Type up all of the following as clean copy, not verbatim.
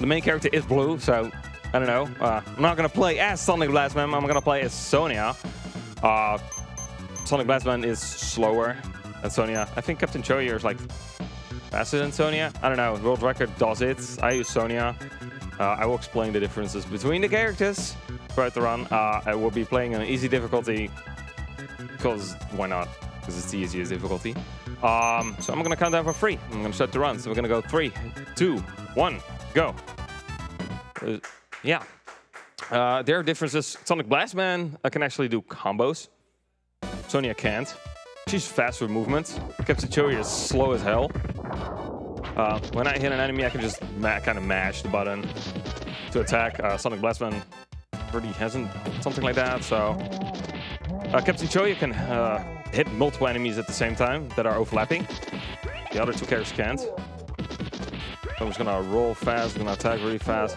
The main character is blue, so I don't know. I'm not going to play as Sonic Blast Man. I'm going to play as Sonia. Sonic Blast Man is slower than Sonia. I think Captain Choyer is like faster than Sonia. I don't know. World Record does it. I use Sonia. I will explain the differences between the characters throughout the run. I will be playing on easy difficulty because why not? Because it's the easiest difficulty. So I'm going to count down for 3. I'm going to start the run. So we're going to go 3, 2, 1, go. Yeah. There are differences. Sonic Blast Man can actually do combos. Sonia can't. She's fast for movements. Captain Choyer is slow as hell. When I hit an enemy, I can just kind of mash the button to attack. Sonic Blast Man really hasn't something like that, so... Captain Choyer can hit multiple enemies at the same time that are overlapping. The other two characters can't. I'm just gonna roll fast, I'm gonna attack really fast.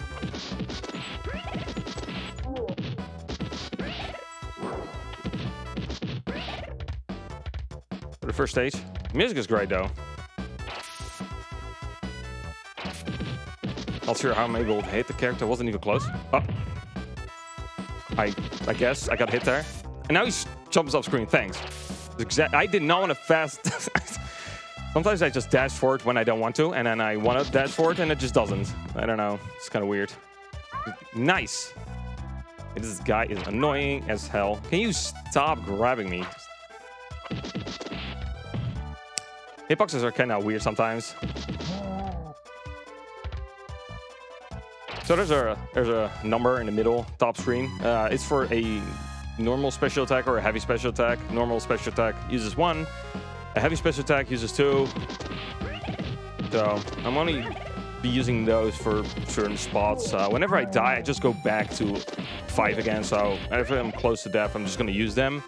For the first stage, the music is great though. Not sure how I'm able to hit the character, wasn't even close. Oh. I guess I got hit there. And now he jumps off screen, thanks. I did not want to fast. Sometimes I just dash forward when I don't want to, and then I want to dash forward, and it just doesn't. I don't know. It's kind of weird. Nice. This guy is annoying as hell. Can you stop grabbing me? Hitboxes are kind of weird sometimes. So there's a number in the middle, top screen. It's for a normal special attack or a heavy special attack. Normal special attack uses 1. A heavy special attack uses 2, so I'm only be using those for certain spots. Whenever I die, I just go back to 5 again, so if I'm close to death, I'm just going to use them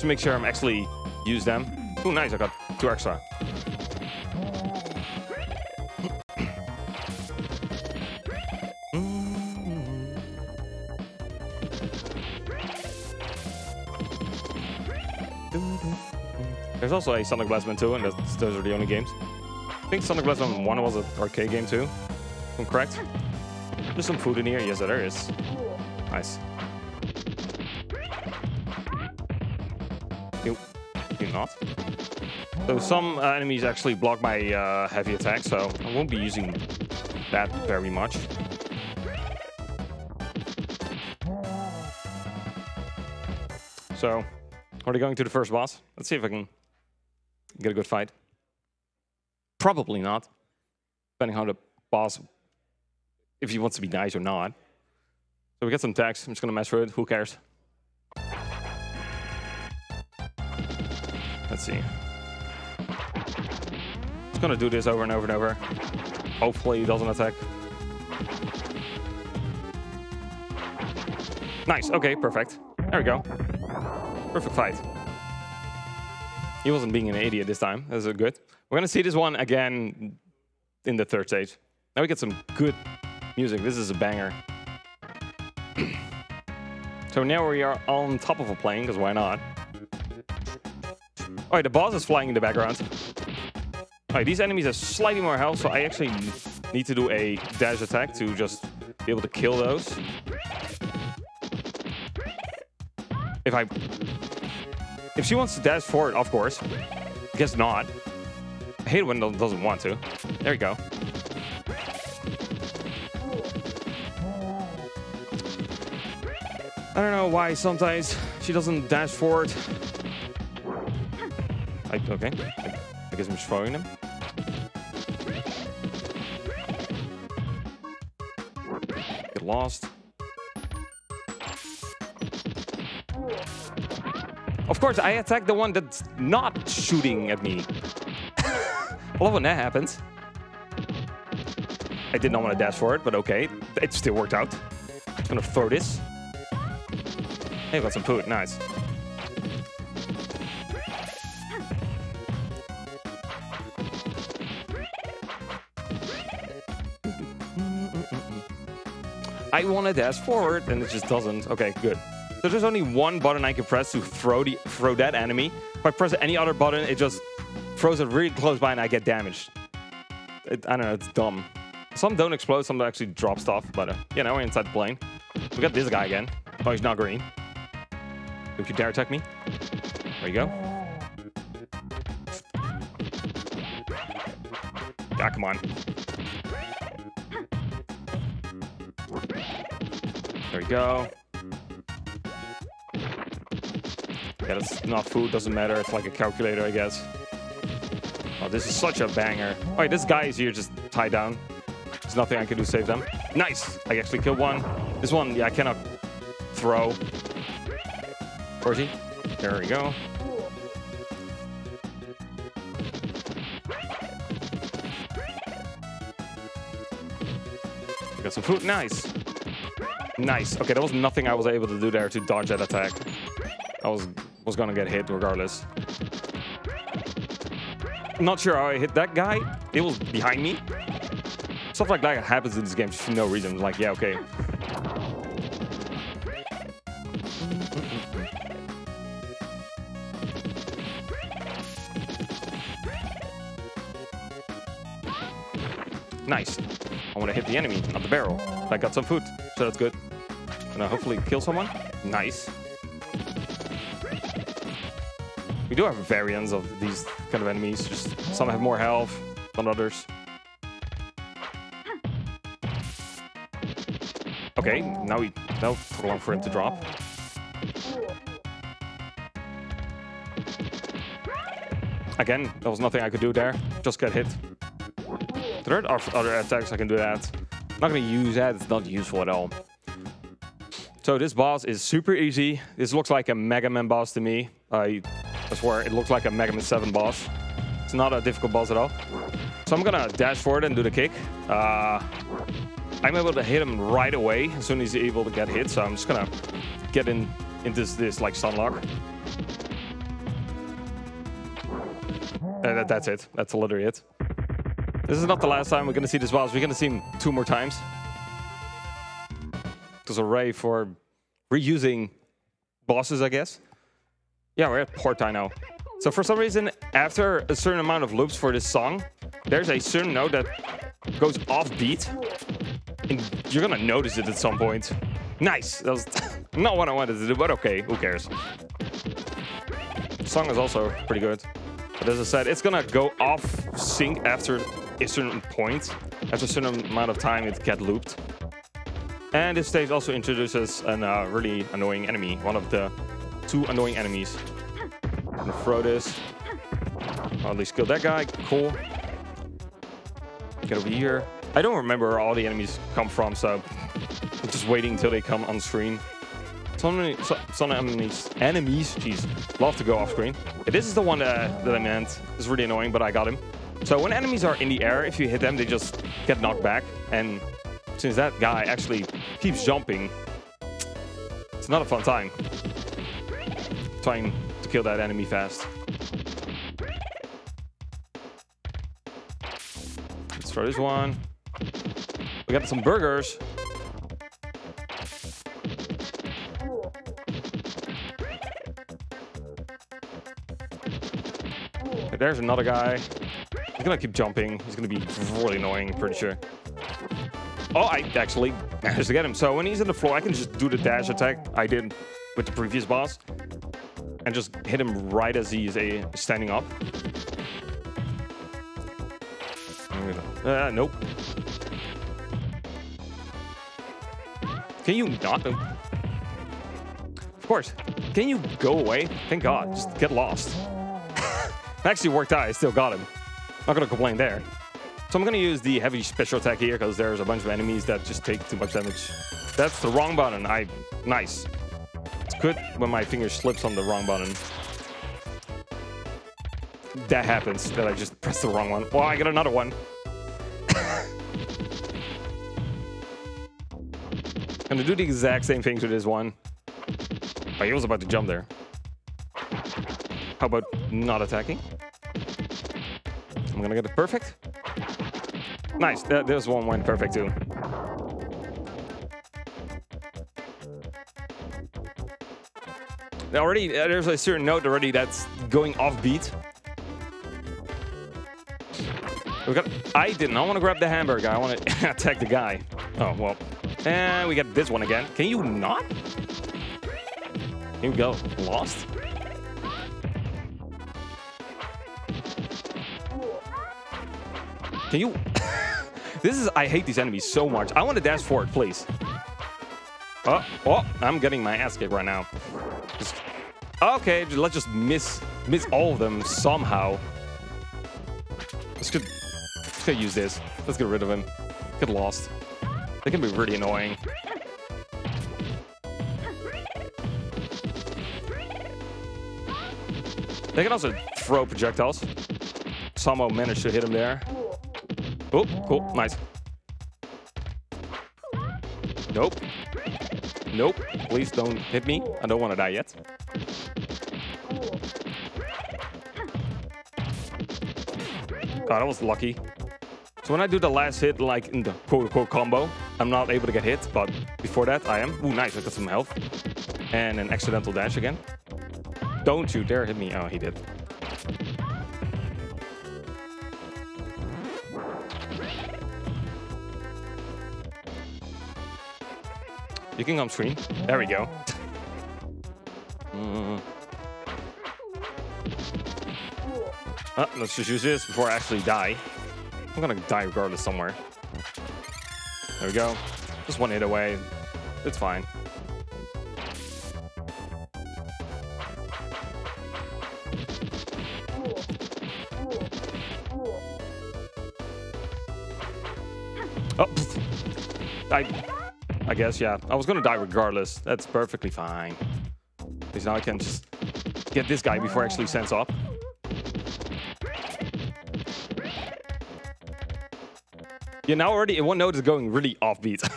to make sure I'm actually use them. Oh, nice, I got 2 extra. There's also a Sonic Blast Man 2, and those are the only games. I think Sonic Blast Man 1 was an arcade game too. If I'm correct. There's some food in here. Yes, there is. Nice. You not. So some enemies actually block my heavy attack, so I won't be using that very much. So, already going to the first boss. Let's see if I can... get a good fight? Probably not. Depending on how the boss, if he wants to be nice or not. So we get some tags. I'm just gonna mess with it. Who cares? Let's see. Just gonna do this over and over and over. Hopefully he doesn't attack. Nice. Okay, perfect. There we go. Perfect fight. He wasn't being an idiot this time. That's good. We're gonna see this one again in the third stage. Now we get some good music. This is a banger. So now we are on top of a plane, because why not? Alright, the boss is flying in the background. Alright, these enemies have slightly more health, so I actually need to do a dash attack to just be able to kill those. If she wants to dash forward, of course. I guess not. I hate when it doesn't want to. There you go. I don't know why sometimes she doesn't dash forward. Okay. I guess I'm just following them. Get lost. Of course, I attack the one that's not shooting at me. I love when that happens. I did not want to dash for it, but okay. It still worked out. I'm gonna throw this. Hey, got some food. Nice. I want to dash forward, and it just doesn't. Okay, good. So there's only one button I can press to throw that enemy. If I press any other button, it just throws it really close by and I get damaged. I don't know, it's dumb. Some don't explode, some actually drop stuff, but you know, we're inside the plane. We got this guy again. Oh, he's not green. Don't you dare attack me. There you go. Ah, come on. There we go. Yeah, that's not food, doesn't matter. It's like a calculator, I guess. Oh, this is such a banger. All right, this guy is here just tied down. There's nothing I can do to save them. Nice! I actually killed one. This one, yeah, I cannot throw. Where is he? There we go. We got some food. Nice! Nice. Okay, there was nothing I was able to do there to dodge that attack. I was gonna get hit regardless. Not sure how I hit that guy. It was behind me. Stuff like that happens in this game for no reason. Like, yeah, okay. Nice. I want to hit the enemy, not the barrel. I got some food, so that's good. And I hopefully kill someone. Nice. We do have variants of these kind of enemies. Just some have more health than others. Okay, now we don't too long for him to drop. Again, there was nothing I could do there. Just get hit. There are other attacks I can do that. I'm not gonna use that. It's not useful at all. So this boss is super easy. This looks like a Mega Man boss to me. That's where it looks like a Mega Man 7 boss. It's not a difficult boss at all. So I'm gonna dash forward and do the kick. I'm able to hit him right away as soon as he's able to get hit. So I'm just gonna get in this like sunlock. That's it. That's literally it. This is not the last time we're gonna see this boss. We're gonna see him 2 more times. There's a ray for reusing bosses, I guess. Yeah, we're at Portai now. So for some reason, after a certain amount of loops for this song, there's a certain note that goes off beat. And you're gonna notice it at some point. Nice! That was not what I wanted to do, but okay, who cares? The song is also pretty good. But as I said, it's gonna go off sync after a certain point. After a certain amount of time, it gets looped. And this stage also introduces a really annoying enemy. One of the 2 annoying enemies. I'm gonna throw this. I'll at least kill that guy. Cool. Get over here. I don't remember where all the enemies come from, so I'm just waiting until they come on screen. Some enemies, jeez, love to go off screen. This is the one that I meant. It's really annoying, but I got him. So when enemies are in the air, if you hit them, they just get knocked back. And since that guy actually keeps jumping, it's not a fun time. Trying to kill that enemy fast. Let's throw this one. We got some burgers. Okay, there's another guy. He's gonna keep jumping. He's gonna be really annoying, pretty sure. Oh, I actually managed to get him. So when he's on the floor, I can just do the dash attack I did with the previous boss. And just hit him right as he is standing up. Nope. Can you not? Of course. Can you go away? Thank God. Just get lost. It actually worked out. I still got him. Not gonna complain there. So I'm gonna use the heavy special attack here because there's a bunch of enemies that just take too much damage. That's the wrong button. Nice. It's good when my finger slips on the wrong button. That happens, that I just pressed the wrong one. Oh, I got another one. I'm gonna do the exact same thing to this one. Oh, he was about to jump there. How about not attacking? I'm gonna get it perfect. Nice, this one went perfect too. Already, there's a certain note already that's going off beat. I did not want to grab the hamburger. I want to attack the guy. Oh, well. And we got this one again. Can you not? Here we go. Lost. Can you... This is... I hate these enemies so much. I want to dash forward, please. Oh, oh, I'm getting my ass kicked right now. Just, okay, let's just miss all of them somehow. Let's go use this. Let's get rid of him. Get lost. They can be really annoying. They can also throw projectiles. Somehow managed to hit him there. Oh, cool. Nice. Nope. Nope. Please don't hit me. I don't want to die yet. God, I was lucky. So when I do the last hit, like in the quote-unquote combo, I'm not able to get hit, but before that, I am. Ooh, nice. I got some health. And an accidental dash again. Don't you dare hit me. Oh, he did. You can come screen. There we go. Let's just use this before I actually die. I'm gonna die regardless somewhere. There we go. Just one hit away. It's fine. Oh, I guess, yeah. I was gonna die regardless. That's perfectly fine. Because now I can just get this guy before he actually sends up. Yeah, now already, one note is going really offbeat.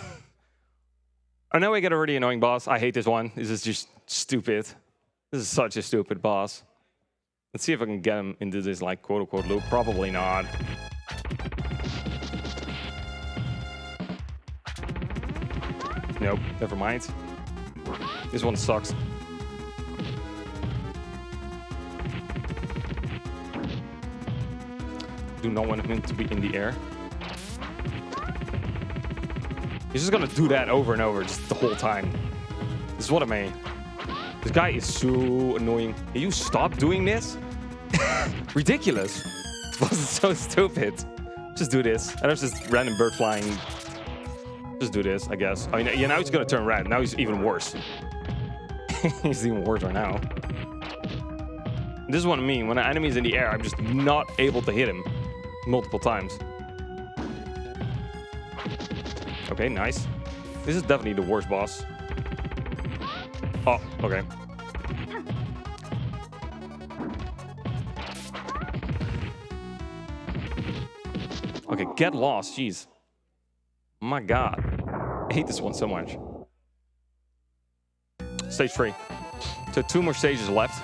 I know we get a really annoying boss. I hate this one. This is just stupid. This is such a stupid boss. Let's see if I can get him into this, like, quote-unquote loop. Probably not. Nope, never mind. This one sucks. Do not want him to be in the air. He's just gonna do that over and over just the whole time. This is what I mean. This guy is so annoying. Can you stop doing this? Ridiculous. This wasn't so stupid. Just do this. And there's just random bird flying. Just do this, I guess. I mean, yeah, now he's gonna turn red. Now he's even worse. He's even worse right now. This is what I mean. When an enemy's in the air, I'm just not able to hit him multiple times. Okay, nice. This is definitely the worst boss. Oh, okay. Okay, get lost, jeez. My God. I hate this one so much. Stage 3. So 2 more stages left.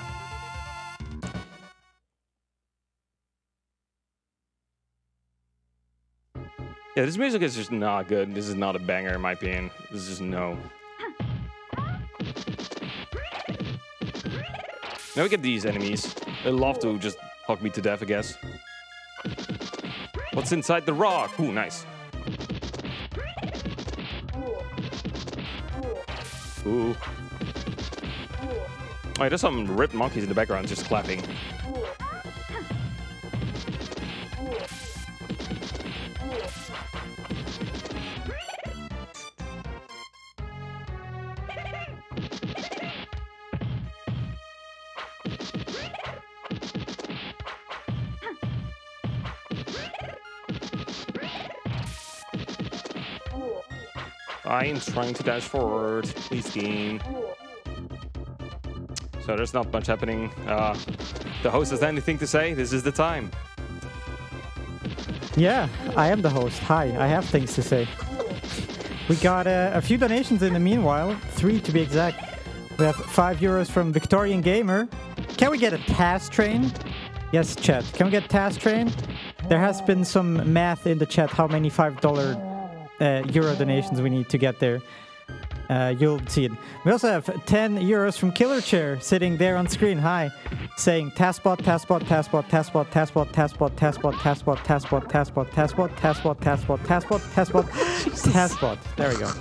Yeah, this music is just not good. This is not a banger, in my opinion. This is just no. Now we get these enemies. They love to just hug me to death, I guess. What's inside the rock? Ooh, nice. Ooh. Oh, yeah, there's some ripped monkeys in the background just clapping. I am trying to dash forward, please game. So there's not much happening. The host has anything to say? This is the time. Yeah, I am the host. Hi, I have things to say. We got a few donations in the meanwhile, 3 to be exact. We have €5 from Victorian Gamer. Can we get a TAS train? Yes, chat. Can we get TAS train? There has been some math in the chat how many €5 euro donations we need to get there. you'll see it. We also have €10 from Killer Chair sitting there on screen. Hi, saying TASBot, TASBot, TASBot, TASBot, TASBot, TASBot, TASBot, TASBot, TASBot, TASBot, TASBot, TASBot, TASBot, TASBot, TASBot, TASBot. There we go.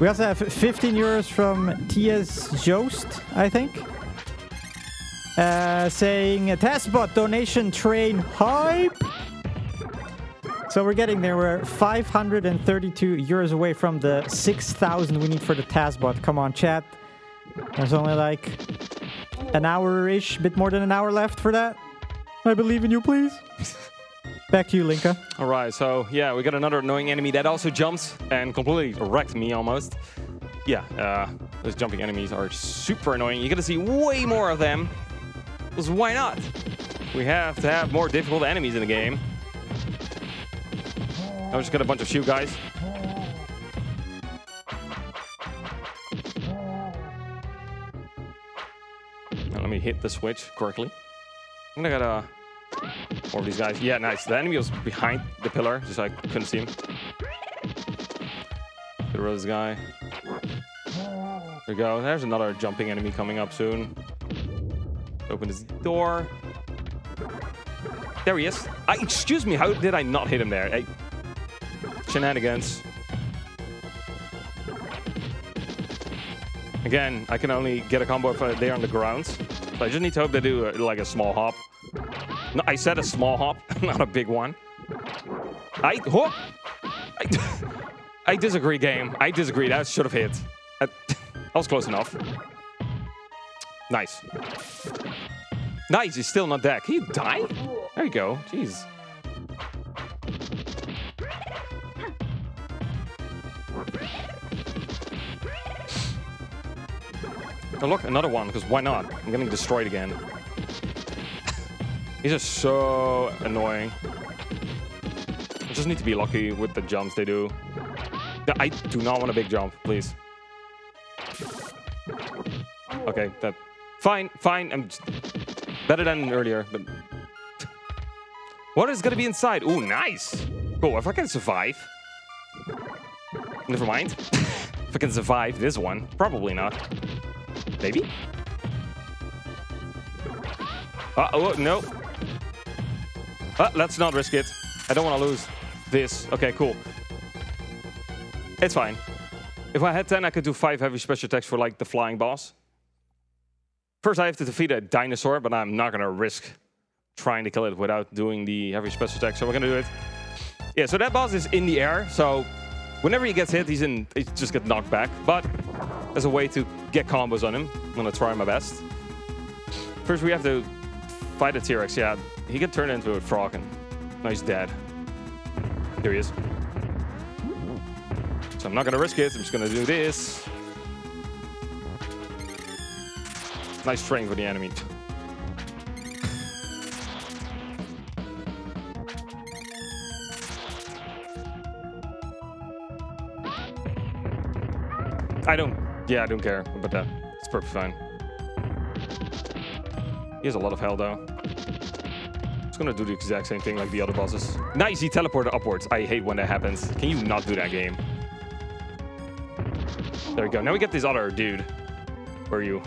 We also have €15 from T.S. Joost, I think, saying TASBot donation train hype. So we're getting there. We're 532 euros away from the 6,000 we need for the TASBot. Come on, chat. There's only like an hour-ish, bit more than an hour left for that. I believe in you, please. Back to you, Linka. All right, so yeah, we got another annoying enemy that also jumps and completely wrecked me almost. Yeah, those jumping enemies are super annoying. You're gonna see way more of them, because why not? We have to have more difficult enemies in the game. I just got a bunch of shoe guys. Now let me hit the switch correctly. I'm gonna gotta orb these guys. Yeah, nice. The enemy was behind the pillar, just so I couldn't see him. Get rid of this guy. There we go. There's another jumping enemy coming up soon. Open this door. There he is. Excuse me, how did I not hit him there? Shenanigans. Again, I can only get a combo if they're on the ground. So I just need to hope they do like a small hop. No, I said a small hop, not a big one. I disagree, game. I disagree. That should have hit. I was close enough. Nice. Nice. He's still not dead. Can you die? There you go. Jeez. Oh, look, another one, because why not? I'm getting destroyed again. These are so annoying. I just need to be lucky with the jumps they do. I do not want a big jump, please. Okay, that... Fine, fine, I'm... Just, better than earlier, but... What is gonna be inside? Ooh, nice! Cool, if I can survive... Never mind. If I can survive this one, probably not. Maybe? Oh, no. Let's not risk it. I don't want to lose this. Okay, cool. It's fine. If I had 10, I could do 5 heavy special attacks for, like, the flying boss. First, I have to defeat a dinosaur, but I'm not going to risk trying to kill it without doing the heavy special attack, so we're going to do it. Yeah, so that boss is in the air, so... Whenever he gets hit, he just gets knocked back. But as a way to get combos on him, I'm gonna try my best. First, we have to fight a T-Rex. Yeah, he can turn into a frog, and now he's dead. There he is. So I'm not gonna risk it. I'm just gonna do this. Nice training for the enemy. I don't care about that. It's perfectly fine. He has a lot of health, though. It's gonna do the exact same thing like the other bosses. Nice, he teleported upwards. I hate when that happens. Can you not do that, game? There we go. Now we get this other dude. Where are you?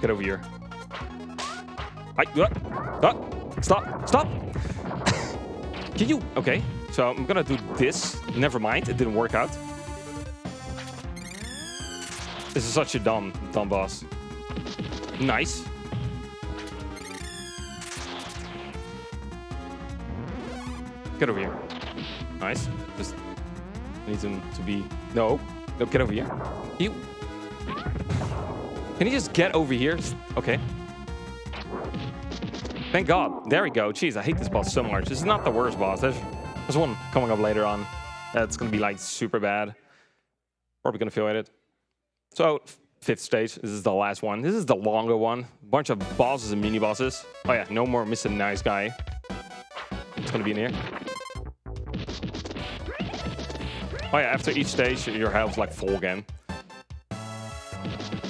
Get over here. Stop! Stop! Can you... Okay, so I'm gonna do this. Never mind, it didn't work out. This is such a dumb boss. Nice. Get over here. Nice. Just need him to be... No, get over here. You... Can you just get over here? Okay. Thank God. There we go. Jeez, I hate this boss so much. This is not the worst boss. There's one coming up later on that's gonna be like super bad. Probably gonna feel at it. So, 5th stage, this is the last one. This is the longer one. Bunch of bosses and mini-bosses. Oh yeah, no more Mr. Nice Guy. It's gonna be in here. Oh yeah, after each stage, your health's like full again.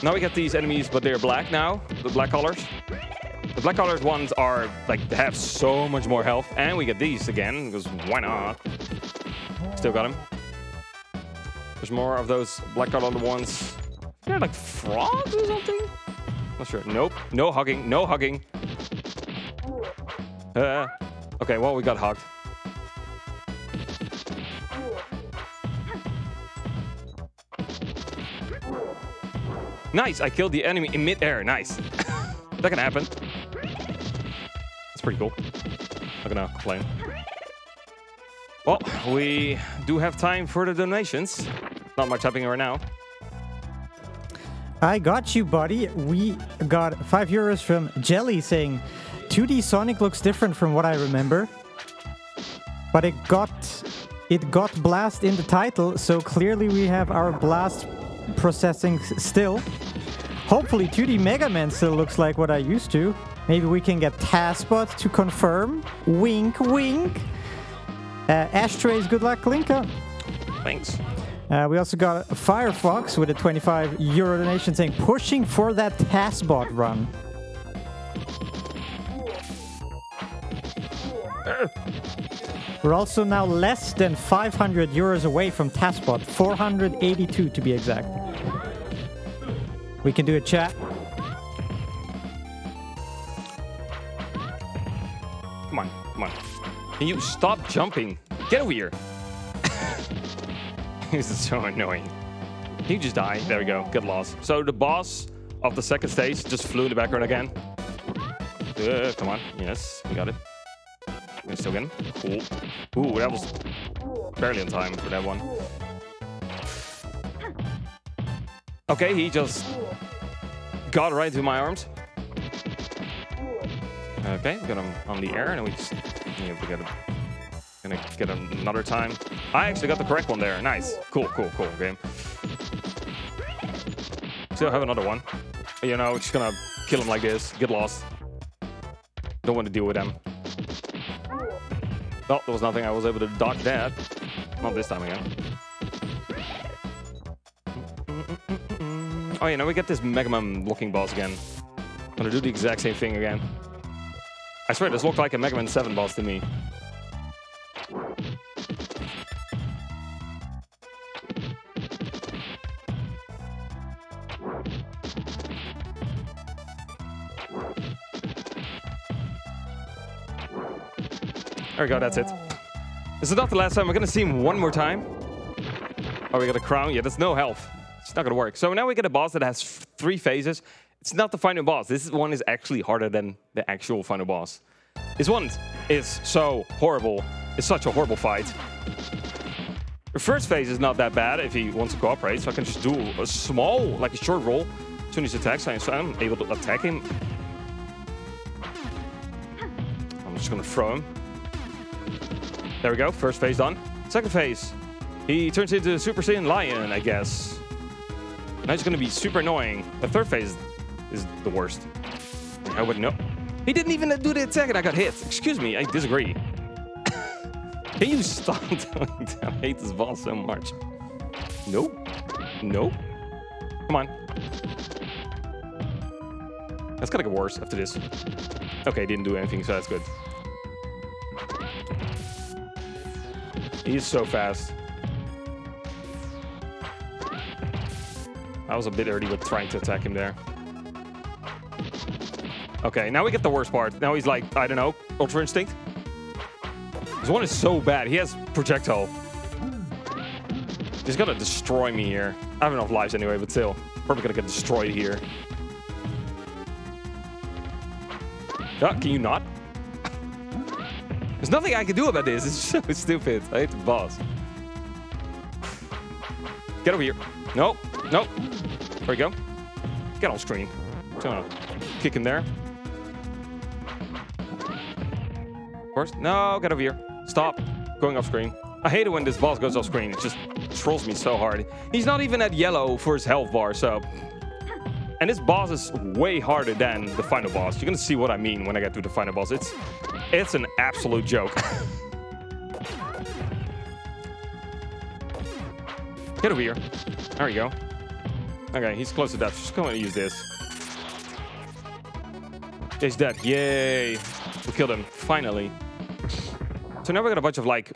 Now we get these enemies, but they're black now. The black colors. The black colored ones are, like, they have so much more health. And we get these again, because why not? Still got them. There's more of those black-colored ones. They're like frogs or something? Not sure. Nope. No hugging. No hugging. Okay, well, we got hugged. Nice! I killed the enemy in mid-air. Nice. That can happen. That's pretty cool. Not gonna complain. Well, we do have time for the donations. Not much happening right now. I got you, buddy. We got €5 from Jelly saying, 2D Sonic looks different from what I remember, but it got Blast in the title, so clearly we have our Blast processing still. Hopefully 2D Mega Man still looks like what I used to. Maybe we can get TASBot to confirm. Wink, wink. Ashtrays, good luck, Linka. Thanks. We also got Firefox with a €25 donation saying, pushing for that TASBot run. We're also now less than €500 away from TASBot, 482 to be exact. We can do a chat. Come on, come on. Can you stop jumping? Get over here. This is so annoying. Can you just die? There we go. Good loss. So the boss of the second stage just flew in the background again. Come on. Yes, we got it. We're still getting cool. Ooh, that was barely in time for that one. Okay, he just got right into my arms. Okay, we got him on the air, and we just gonna get him another time. I actually got the correct one there. Nice, cool, cool, cool game. Still have another one. You know, just gonna kill him like this. Get lost. Don't want to deal with them. Well, there was nothing. I was able to dodge that. Not this time again. Oh, yeah, now we get this Mega Man blocking boss again. I'm gonna do the exact same thing again. I swear, this looked like a Mega Man 7 boss to me. There we go, that's it. This is not the last time. We're gonna see him one more time. Oh, we got a crown. Yeah, that's no health. It's not gonna work. So now we get a boss that has three phases. It's not the final boss. This one is actually harder than the actual final boss. This one is so horrible. It's such a horrible fight. The first phase is not that bad if he wants to cooperate. So I can just do a small, like a short roll. As soon as he attacks, so I'm able to attack him. I'm just gonna throw him. There we go, first phase done. Second phase, he turns into Super Saiyan Lion, I guess. Now he's gonna be super annoying. The third phase is the worst. I wouldn't know. He didn't even do the attack and I got hit. Excuse me, I disagree. Can you stop doing that? I hate this boss so much. Nope, nope. Come on. That's gotta get worse after this. Okay, didn't do anything, so that's good. He's so fast. I was a bit early with trying to attack him there. Okay, now we get the worst part. Now he's like, I don't know, Ultra Instinct. This one is so bad. He has projectile. He's gonna destroy me here. I have enough lives anyway, but still. Probably gonna get destroyed here. Ah, can you not? There's nothing I can do about this. It's so stupid. I hate the boss. Get over here. No, no. There we go. Get on screen. Kick him there. Of course. No, get over here. Stop going off screen. I hate it when this boss goes off screen. It just trolls me so hard. He's not even at yellow for his health bar, so. And this boss is way harder than the final boss. You're gonna see what I mean when I get to the final boss. It's an absolute joke. Get over here. There we go. Okay, he's close to death. Just go and use this. He's dead. Yay. We killed him. Finally. So now we got a bunch of like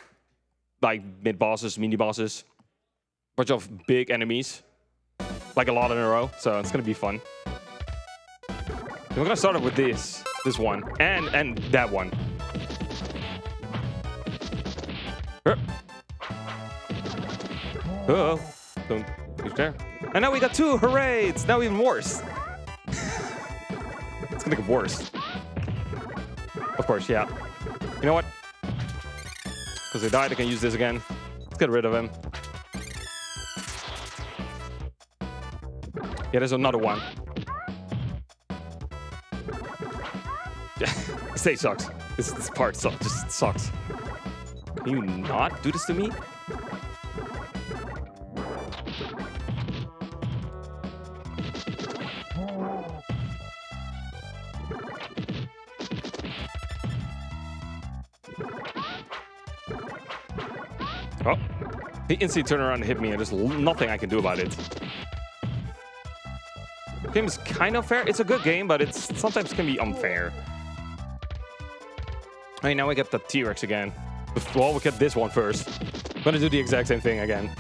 mid-bosses, mini-bosses. bunch of big enemies, like a lot in a row, so it's gonna be fun. We're gonna start off with this one, and that one. Uh-oh, don't move there. And now we got two, hooray! It's now even worse. It's gonna get worse. Of course, yeah. You know what? Because they died, I can use this again. Let's get rid of him. Yeah, there's another one. This stage sucks. This part sucks. Just sucks. Can you not do this to me? Oh, he instantly turned around and hit me, and there's nothing I can do about it. The game is kind of fair. It's a good game, but it's sometimes can be unfair. All right, now we get the T-Rex again. Well, we'll get this one first. I'm gonna do the exact same thing again.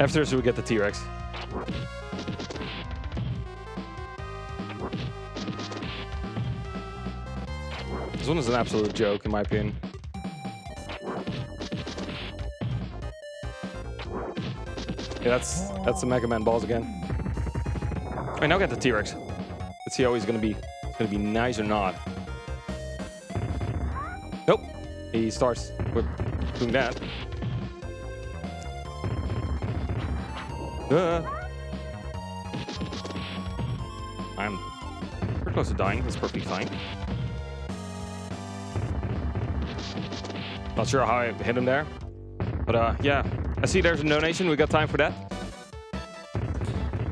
After this, we get the T-Rex. This one is an absolute joke, in my opinion. Yeah, that's the Mega Man balls again. All right, now get the T-Rex. Let's see how he's gonna be. It's gonna be nice or not. Nope. He starts with doing that. I'm pretty close to dying. That's perfectly fine. Not sure how I hit him there, but yeah. I see there's a donation. We got time for that.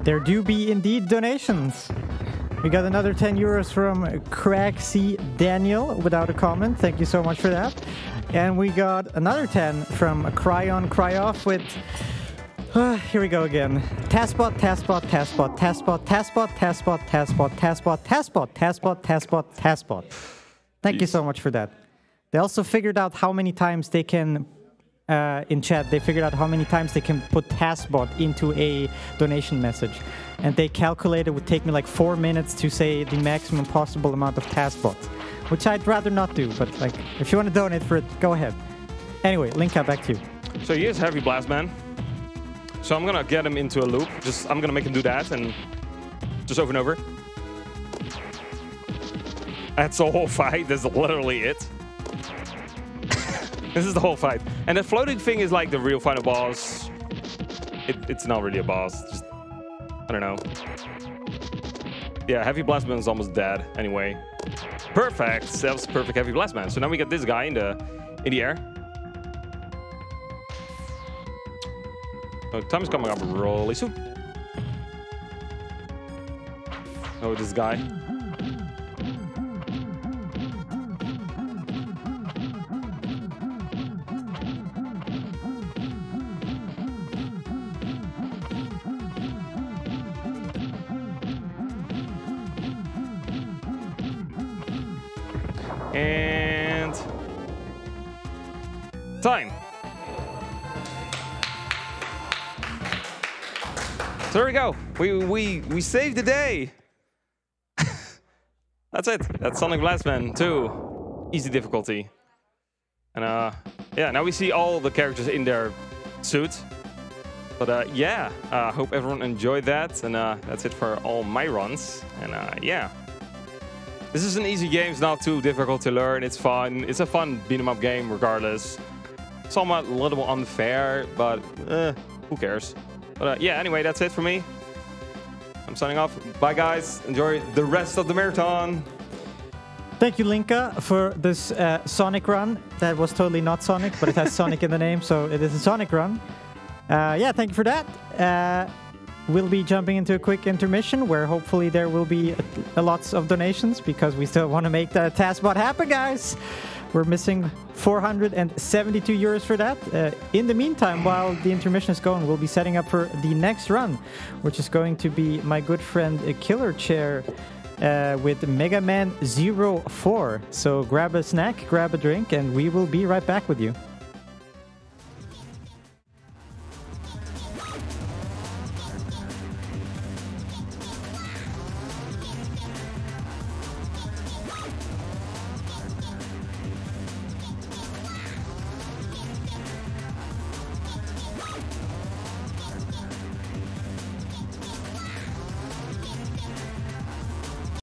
There do be indeed donations. We got another 10 euros from Craxy Daniel without a comment. Thank you so much for that. And we got another 10 from Cry on Cry Off with... here we go again. TASBot, TASBot, TASBot, TASBot, TASBot, TASBot, TASBot, TASBot, TASBot, TASBot, TASBot, TASBot. Thank you so much for that. They also figured out how many times they can... in chat, they figured out how many times they can put TASBot into a donation message. And they calculated it would take me like 4 minutes to say the maximum possible amount of TASBot, which I'd rather not do, but like, if you want to donate for it, go ahead. Anyway, Linka, back to you. So here's Heavy Blast Man. So I'm gonna get him into a loop. Just, I'm gonna make him do that, and just over and over. That's the whole fight, that's literally it. This is the whole fight. And the floating thing is like the real final boss. It's not really a boss. Just, I don't know. Yeah, Heavy Blast Man is almost dead anyway. Perfect. That was perfect Heavy Blast Man. So now we get this guy in the air. Oh, time is coming up really soon. Oh, this guy. And time. So there we go. We saved the day. That's it. That's Sonic Blast Man 2. Easy difficulty. And yeah, now we see all the characters in their suits. But yeah, I hope everyone enjoyed that. And that's it for all my runs. And yeah. This is an easy game, it's not too difficult to learn, it's fun. It's a fun beat-em-up game, regardless. Somewhat a little bit unfair, but who cares? But yeah, anyway, that's it for me. I'm signing off. Bye, guys. Enjoy the rest of the marathon. Thank you, Linka, for this Sonic run. That was totally not Sonic, but it has Sonic in the name, so it is a Sonic run. Yeah, thank you for that. We'll be jumping into a quick intermission where hopefully there will be lots of donations because we still want to make the TASBot happen, guys. We're missing 472 euros for that. In the meantime, while the intermission is going, we'll be setting up for the next run, which is going to be my good friend Killer Chair with Mega Man 04. So grab a snack, grab a drink, and we will be right back with you.